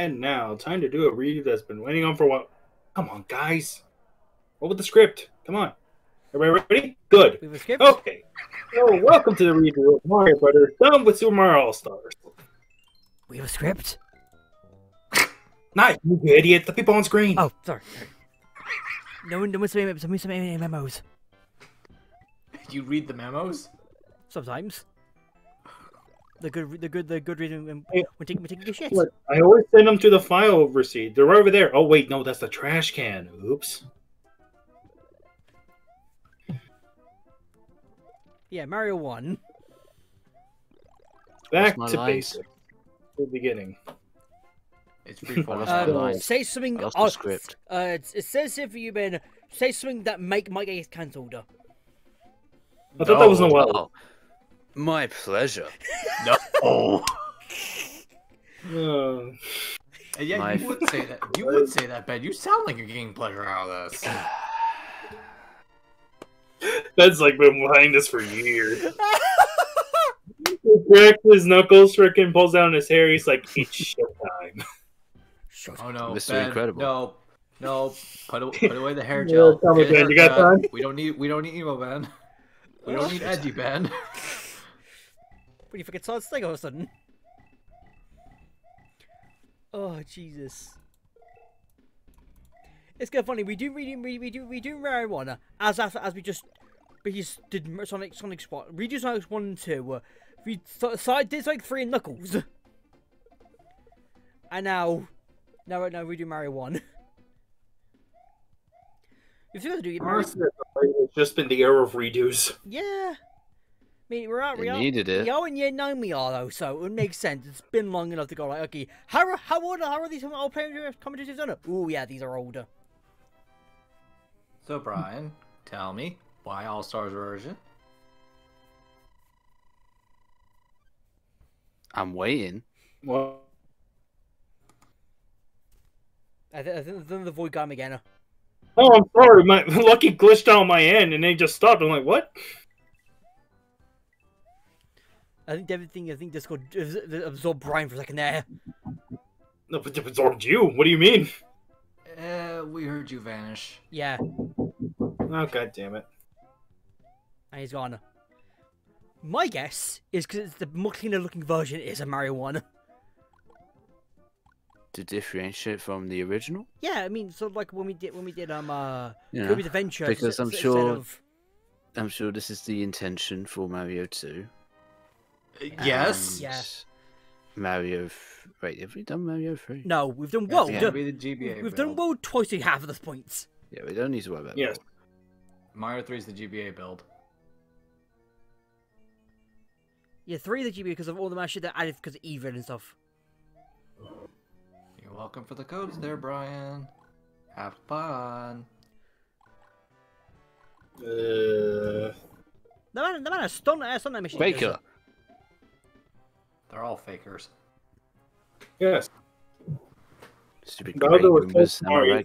And now, time to do a read that's been waiting on for a while. Come on, guys. What with the script? Come on. Everybody ready? Good. We have a script? Okay. So, welcome to the redo of Mario Brothers, done with Super Mario All Stars. We have a script? Nice, you idiot. The people on screen. Oh, sorry. No one submit any memos. You read the memos? Sometimes. The good reading when taking a shit. Look, I always send them to the file receipt. They're right over there. Oh wait, no, that's the trash can. Oops. Yeah, Mario 1. Back to basics. The beginning. It's pretty fun. Say something. Off the script. It says if you've been say something that might get cancelled. I thought that was a while. No. My pleasure. No. Yeah, you would say that. You would say that, Ben. You sound like you're getting pleasure out of this. Ben's like been behind this for years. He cracks his knuckles, freaking pulls down his hair. He's like, it's showtime. Oh no, Mr. Ben, Incredible. No. Put away the hair gel. You got time? We don't need emo Ben. We don't need edgy Ben. When you forget Solid Snake all of a sudden. Oh Jesus! It's kind of funny. We do marijuana as we just. But he did Sonic Squad. We do Sonic 1 and 2. We did Sonic 3 and Knuckles. And now we do Mario 1. If you guys do, it's just been the era of redos. Yeah. I mean, we are in year 9 we are, though, so it makes sense. It's been long enough to go like, okay, how old are these old commentators on it? Ooh, yeah, these are older. So, Brian, tell me, why All-Stars version? I'm waiting. Well, I think the void got again. Oh, I'm sorry, my lucky glitched on my end, and they just stopped. I'm like, what? I think Discord absorbed Brian for a second there. No, but it absorbed you. What do you mean? We heard you vanish. Yeah. Oh, god damn it. And he's gone. My guess is because the more cleaner looking version is a Mario 1. To differentiate from the original? Yeah, I mean, sort of like when we did Kirby's Adventure. Because I'm sure this is the intention for Mario 2. Yes. Yeah. Mario. Wait, have we done Mario 3? No, we've done World. Yeah. We've done World twice at half of the points. Yeah, we don't need to worry about that. Yes. Mario 3 is the GBA build. Yeah, 3 is the GBA because of all the mash shit that added because of Evil and stuff. You're welcome for the codes there, Brian. Have fun. The man is stunned at that machine. Baker. They're all fakers. Yes. Stupid was Mario,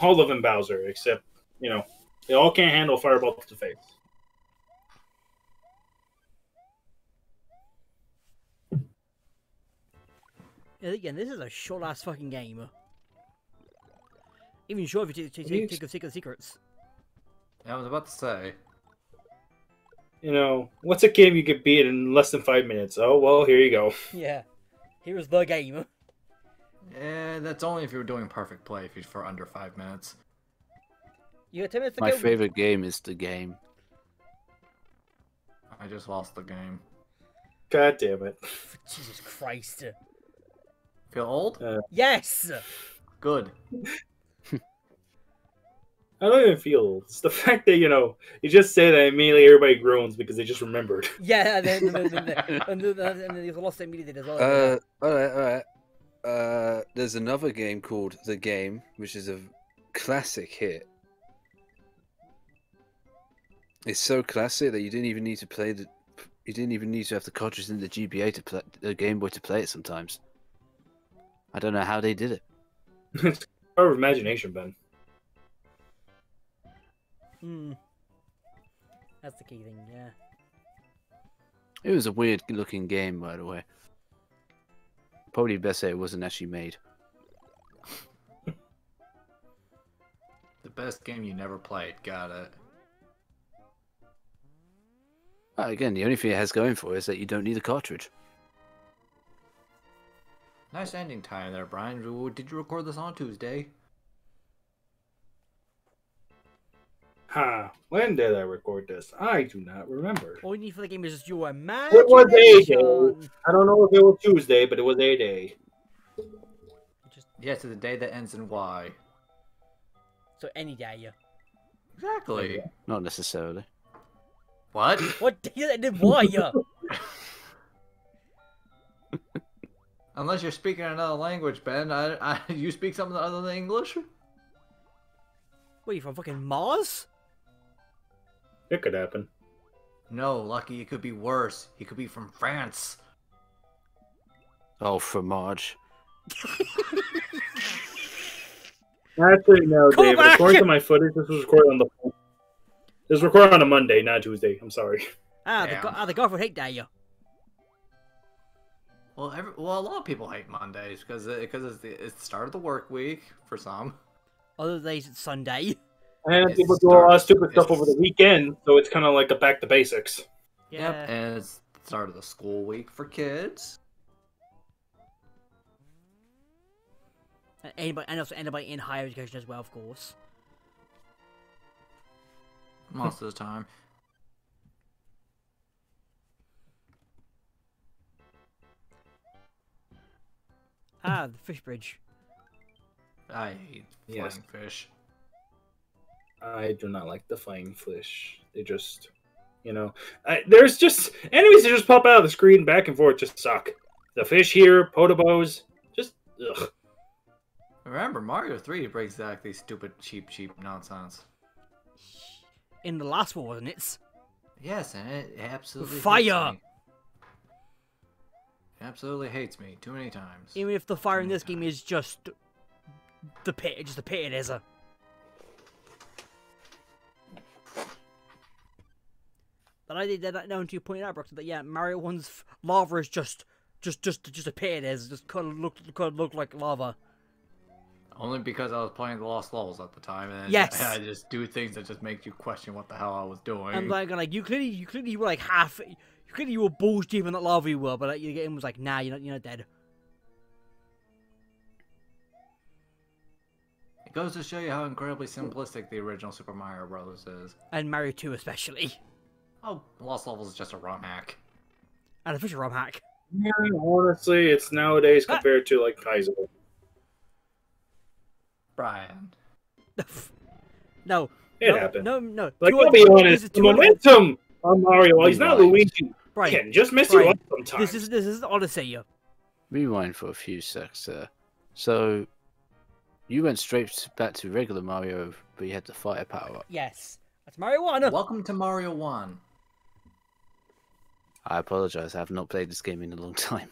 all of them Bowser, except, you know, they all can't handle Fireball to face. Again, this is a short-ass fucking game. Even sure if you take the secrets. I was about to say. You know, what's a game you could beat in less than 5 minutes? Oh, well, here you go. Yeah. Here's the game. Yeah, that's only if you were doing perfect play if you're for under 5 minutes. You got 10 minutes to go. My favorite game is the game. I just lost the game. God damn it. Jesus Christ. Feel old? Yes! Good. I don't even feel old. It's the fact that, you know, you just say that immediately everybody groans because they just remembered. Yeah, and then they've lost it immediately as well. Alright. There's another game called The Game, which is a classic hit. It's so classic that you didn't even need to play the... You didn't even need to have the cartridge in the GBA to play... The Game Boy to play it sometimes. I don't know how they did it. It's our imagination, Ben. Hmm. That's the key thing, yeah. It was a weird looking game, by the way. Podobos wasn't actually made. The best game you never played. Got it. Well, again, the only thing it has going for it is that you don't need a cartridge. Nice ending time there, Brian. Did you record this on Tuesday? Ha! When did I record this? I do not remember. All you need for the game is your imagination. It was a day. I don't know if it was Tuesday, but it was a day. Yeah, so the day that ends in Y. So any day, yeah. Exactly. Yeah. Not necessarily. What? What day that did Y, yeah? Unless you're speaking another language, Ben. You speak something other than English? What, are you from fucking Mars? It could happen. No, Lucky, it could be worse. He could be from France. Oh, fromage. Actually, no, David. According to my footage, this was recorded on the... This was recorded on a Monday, not Tuesday. I'm sorry. The girlfriend hate that, yeah. Well, a lot of people hate Mondays because it's the start of the work week for some. Other days it's Sunday. And it's people do a lot of stupid stuff over the weekend, so it's kind of like a back to basics. Yeah. Yep, and it's the start of the school week for kids. And also anybody in higher education as well, of course. Most of the time. Ah, the fish bridge. I hate flying fish. I do not like the flying fish. They just, you know, there's just enemies that just pop out of the screen back and forth. Just suck. The fish here, Podobos, just ugh. Remember, Mario 3 breaks back these stupid cheap nonsense. In the last one, wasn't it? Yes, and it absolutely fire. Absolutely hates me too many times. Even if the fire in this game is just the pit, it's just the pit it is. But I did that now until you pointed out, Brooks, that yeah, Mario 1's lava is just a pit it is. Just could look like lava. Only because I was playing the Lost Levels at the time, and yes. I just do things that just make you question what the hell I was doing. I'm like you clearly were like half. You were balls deep in that lava you were, but like, your game was like, nah, you're not dead. It goes to show you how incredibly simplistic the original Super Mario Brothers is. And Mario 2 especially. Oh, Lost Levels is just a ROM hack. An official ROM hack. Yeah, honestly, it's nowadays compared to, like, Kaizo. Brian. No. It happened. No. Like, I'll be honest, the momentum on Mario, he's not Luigi. Right. Can just mess you up sometimes. This is Odyssey. Rewind for a few secs there. So, you went straight back to regular Mario, but you had the fire power up. Yes. That's Mario 1. Welcome to Mario 1. I apologize. I have not played this game in a long time.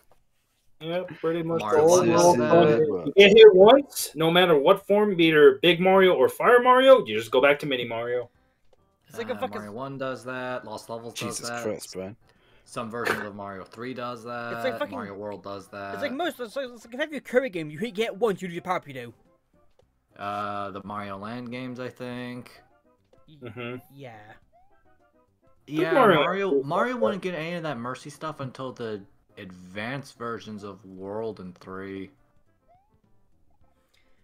Yeah, pretty much. You get hit once, no matter what form, either Big Mario or Fire Mario, you just go back to Mini Mario. It's like a fucking... Mario 1 does that. Lost Levels does that. Jesus Christ, man. Some versions of Mario 3 does that. It's like fucking... Mario World does that. It's like most... It's like if you have your curry game, you hit get once, you do your power-up, you do. The Mario Land games, I think. Mm-hmm. Yeah. Yeah, Mario wouldn't get any of that Mercy stuff until the advanced versions of World and 3.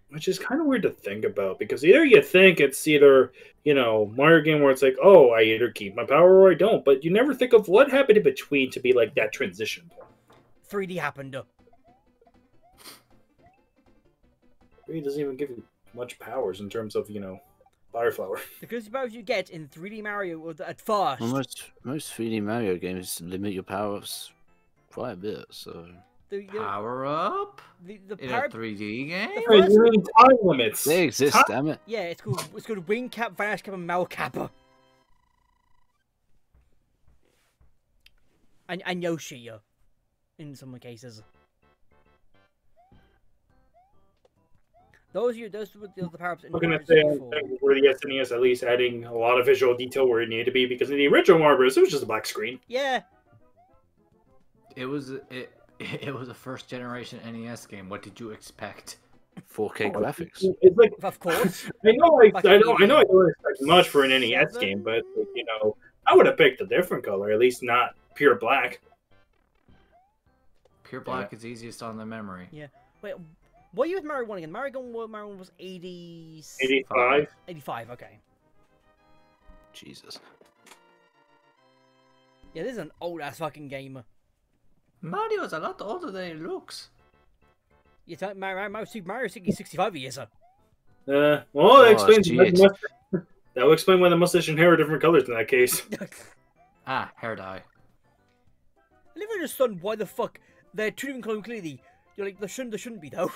Which is kind of weird to think about, because either you think it's either, you know, Mario game where it's like, oh, I either keep my power or I don't, but you never think of what happened in between to be like that transition. 3D happened. 3D doesn't even give you much powers in terms of, you know, fire flower. Because the powers you get in 3D Mario at first. Well, most 3D Mario games limit your powers quite a bit, so... Power up? The in a 3D game? Time limits. They exist, damn it. Yeah, it's called Wing Cap, Vanish Cap, and Mal Cap. And Yoshi, in some cases. Those were the power ups. I'm going to say for the SNES, at least adding a lot of visual detail where it needed to be, because in the original Mario Brothers, it was just a black screen. Yeah. It was it. It was a first generation NES game. What did you expect? 4K graphics. It's like, of course. I know I don't expect much for an NES game, but you know, I would have picked a different color, at least not pure black. Pure black is easiest on the memory. Yeah. Wait, what year was Mario 1 again? Mario 1 was 85. 85, okay. Jesus. Yeah, this is an old ass fucking game. Mario's a lot older than it looks. You talking Mario 65 years, sir. Well, that explains that would explain why the mustache and hair are different colors in that case. Ah, hair dye. I never understand why the fuck they're two different colors clearly. You're like, there shouldn't be though.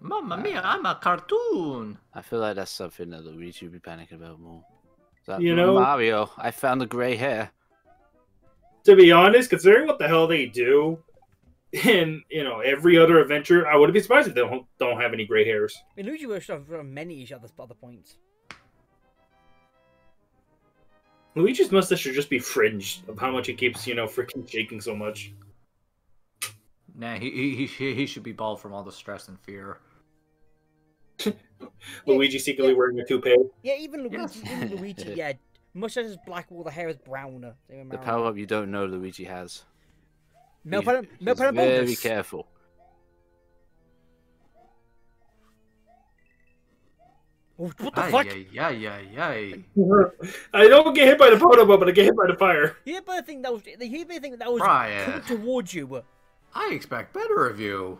Mamma mia, I'm a cartoon. I feel like that's something that Luigi would be panicking about more. That, you know, Mario, I found the gray hair. To be honest, considering what the hell they do in, you know, every other adventure, I wouldn't be surprised if they don't have any gray hairs. I mean, Luigi should have run many other points. Luigi's mustache should just be fringed of how much he keeps, you know, freaking shaking so much. Nah, he should be bald from all the stress and fear. Luigi secretly wearing a toupee. Yeah, even Luigi, yeah. Mustache is black, all the hair is brown. The power up you don't know Luigi has. He's very careful. What the fuck? I don't get hit by the Podobos, but I get hit by the fire. Yeah, but I think that was Brian, coming towards you. I expect better of you.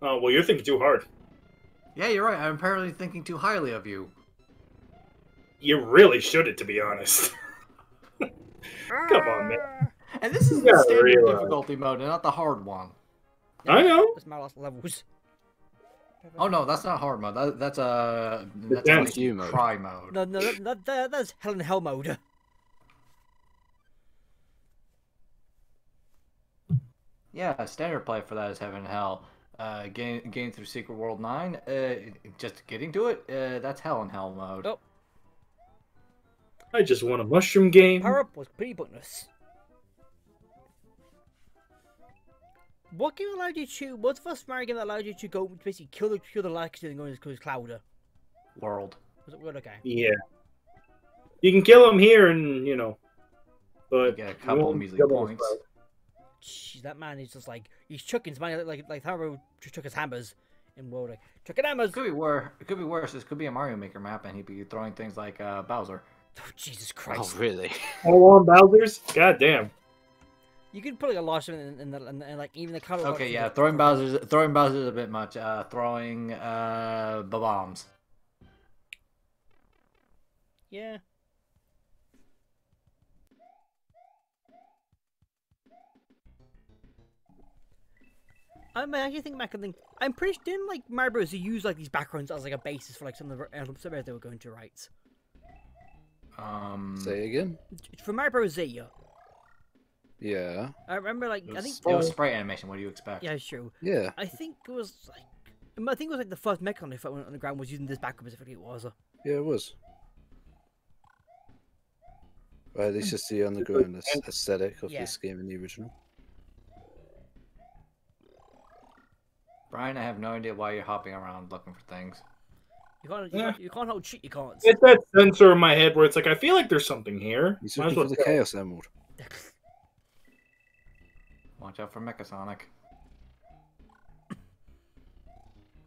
Oh well, you're thinking too hard. Yeah, you're right. I'm apparently thinking too highly of you. You really shouldn't, to be honest. Come on, man. And this is the standard difficulty mode, and not the hard one. Yeah, I know. That's my last levels. Oh no, that's not hard mode. That's you mode. Try mode. No, that's hell in hell mode. Yeah, standard play for that is heaven and hell. Game through Secret World 9. Just getting to it. That's hell in hell mode. Oh. I just want a mushroom game. Power up was pretty bonus. What game allowed you to? What's the first Mario game that allowed you to go basically kill the likes and go into his cloud? World. Was it World? Okay. Yeah. You can kill him here, and you know, but you get a couple measly points. Jeez, that man is just like he's chucking his money like Taro took his hammers in World. Like, chucking hammers. Could be worse. It could be worse. This could be a Mario Maker map, and he'd be throwing things like Bowser. Oh, Jesus Christ! Oh, really? All on Bowser's? God damn! You could put like a lot in like even the color. Okay, yeah, throwing Bowser's a bit much. Throwing bombs. Yeah. I actually think back and I'm pretty sure like Mario Bros. Use like these backgrounds as like a basis for like some of the areas they were going to write. Say again. For Mario Bros. Z. Yeah. I remember, like, I think it was sprite animation. What do you expect? Yeah, sure. Yeah. I think it was like the first Mecha-Sonic I went on the ground was using this background specifically. It was. Yeah, it was. Right, this is the underground aesthetic of this game in the original. Brian, I have no idea why you're hopping around looking for things. You can't hold shit, you can't. It's that sensor in my head where it's like, I feel like there's something here. He's looking for the Chaos Emerald. Watch out for Mecha-Sonic.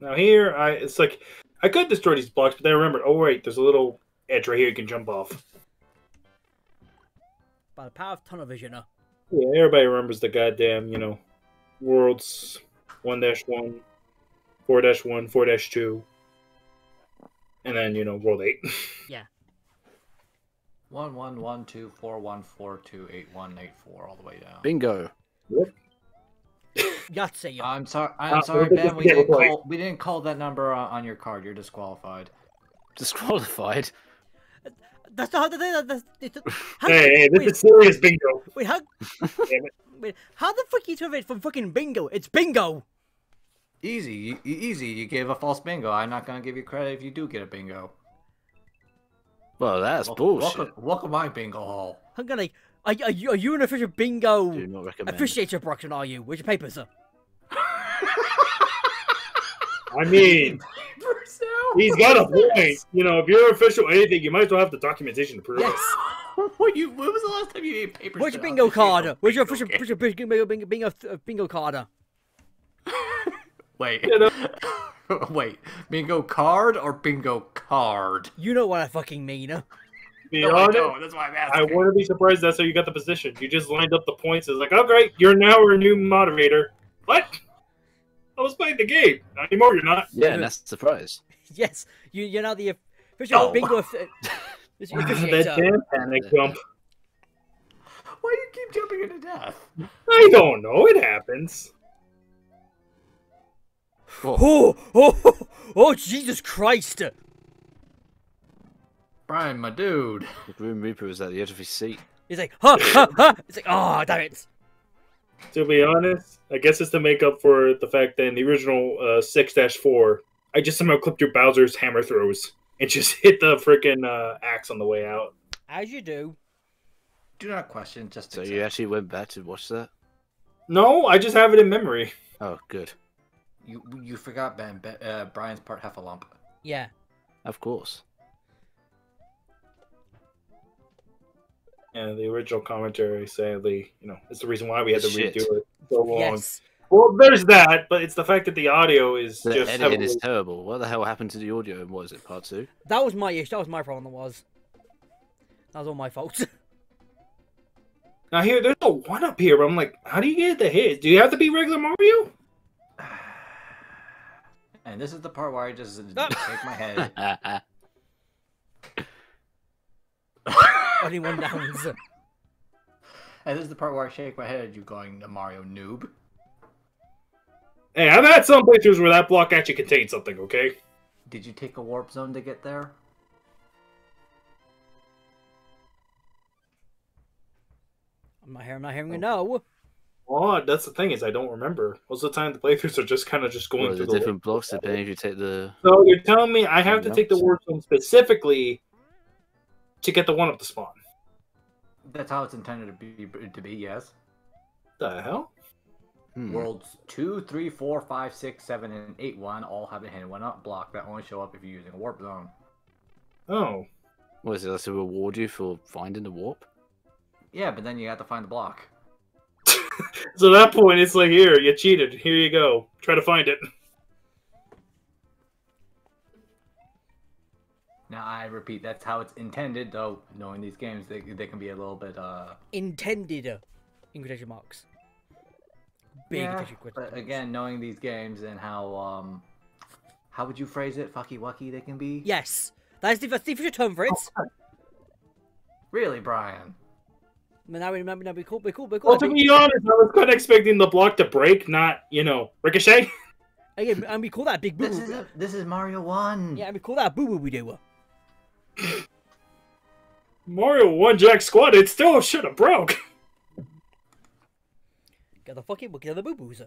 Now here, it's like, I could destroy these blocks, but then I remembered, oh wait, there's a little edge right here you can jump off. By the power of tunnel vision, huh? Yeah, everybody remembers the goddamn, you know, worlds 1-1, 4-1, 4-2. And then, you know, World 8. Yeah. 1-1-1-2-4-1-4-2-8-1-8-4 all the way down. Bingo. Yahtzee. I'm sorry, Ben. We didn't call that number on your card. You're disqualified. Disqualified. That's not how the thing. Hey, this is serious bingo. Wait, how the fuck you turn it from fucking bingo? It's bingo. Easy. You gave a false bingo. I'm not gonna give you credit if you do get a bingo. Well, that's bullshit. Welcome my bingo hall. I'm gonna. Are you an official bingo officiator, Brockton, are you? Where's your papers, sir? I mean, he's got a point. You know, if you're official anything, you might as well have the documentation to prove it. Yes. When was the last time you made papers? Where's your bingo card? Where's your official bingo card? Wait. You know? Wait. Bingo card or bingo card? You know what I fucking mean. No, I don't. That's why I'm asking. I wouldn't be surprised that's how you got the position. You just lined up the points. It's like, oh, great, you're now our new moderator. What? I was playing the game. Not anymore, you're not. Yeah, and that's a surprise. Yes, you're now the official bingo... that damn panic jump. Why do you keep jumping into death? I don't know. It happens. Oh, oh, oh, oh, Jesus Christ. Brian, my dude. The Grim Reaper was at the edge of his seat. He's like, ha, ha, ha. It's like, oh, damn it. To be honest, I guess it's to make up for the fact that in the original 6-4, I just somehow clipped your Bowser's hammer throws and just hit the freaking axe on the way out. As you do. Do not question, just so accept. You actually went back to watch that? No, I just have it in memory. Oh, good. You forgot Brian's part Heffalump. Yeah. Of course. And the original commentary, sadly, you know, it's the reason why we had to redo it so long. Yes. Well, there's that, but it's the fact that the audio is just editing heavily... is terrible. What the hell happened to the audio? And was it part two? That was my issue. That was my problem. That was all my fault. Now here, there's a one up here. But I'm like, how do you get the hit? Do you have to be regular Mario? And this is the part where I just shake my head. Only one downs. And this is the part where I shake my head. You going, Mario noob? Hey, I've had some pictures where that block actually contains something. Okay. Did you take a warp zone to get there? I'm not hearing. Oh. No. Well, that's the thing is I don't remember. Most of the time the playthroughs are just kind of just going through the different blocks depending if you take the. So you're telling me I have to take the warp zone specifically to get the one up the spawn. That's how it's intended to be, yes. The hell? Hmm. Worlds 2, 3, 4, 5, 6, 7, and 8, 1 all have a hidden one up block that only show up if you're using a warp zone. Oh. What is it? That's to reward you for finding the warp? Yeah, but then you have to find the block. So at that point, it's like, here, you cheated. Here you go. Try to find it. Now, I repeat, that's how it's intended, though, knowing these games, they can be a little bit, Intended, in quotation marks. Big quotation marks. Again, knowing these games and how would you phrase it? Fucky-wucky they can be? Yes. That's the official term for it. Oh, really, Brian? I mean, now we remember, now we're cool. Well, to be honest, I was kind of expecting the block to break, not, you know, ricochet. Again, and we call that big boo-boo. This is Mario 1. Yeah, and we call that boo-boo we do. Mario 1 Jack Squad, it still should have broke. Get the fucking wicked other boo-boos.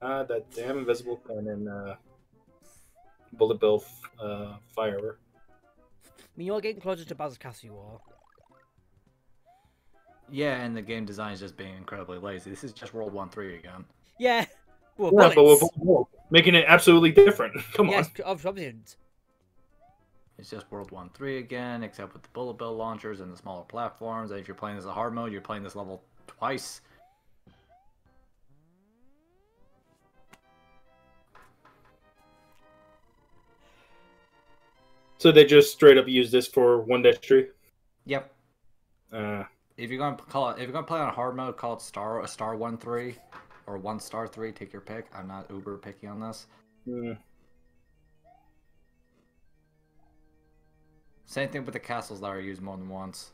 Ah, that damn invisible cannon, Bullet Bill firework. I mean, you're getting closer to Bowser's Castle, you are. Yeah, and the game design is just being incredibly lazy. This is just World 1-3 again. Yeah. Well, yeah, but we're making it absolutely different. Come on. It's just World 1-3 again, except with the Bullet Bill launchers and the smaller platforms. And if you're playing this in hard mode, you're playing this level twice. So they just straight up use this for 1-3. Yep. If you're gonna play on hard mode, call it star 1-3, or 1-3. Take your pick. I'm not uber picky on this. Yeah. Same thing with the castles that are used more than once.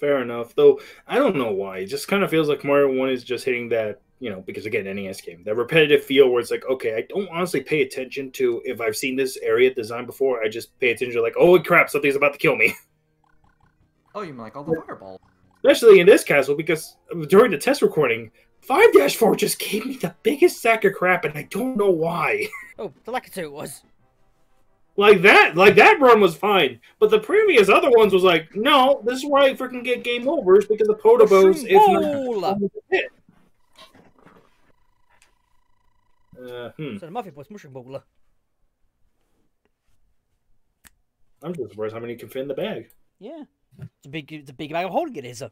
Fair enough. Though I don't know why. It just kind of feels like Mario 1 is just hitting that. You know, because again, NES game, that repetitive feel where it's like, okay, I don't honestly pay attention to if I've seen this area design before. I just pay attention to like, oh crap, something's about to kill me. Oh, you mean like all the fireballs? Especially in this castle, because during the test recording, 5-4 just gave me the biggest sack of crap, and I don't know why. Oh, the Lakitu was. Like that run was fine, but the previous other ones was like, no, this is why I freaking get game overs, because the Podobos is not. So the Mafia Boy's mushroom bowler. I'm just surprised how many can fit in the bag. Yeah, it's a big bag of holding it is.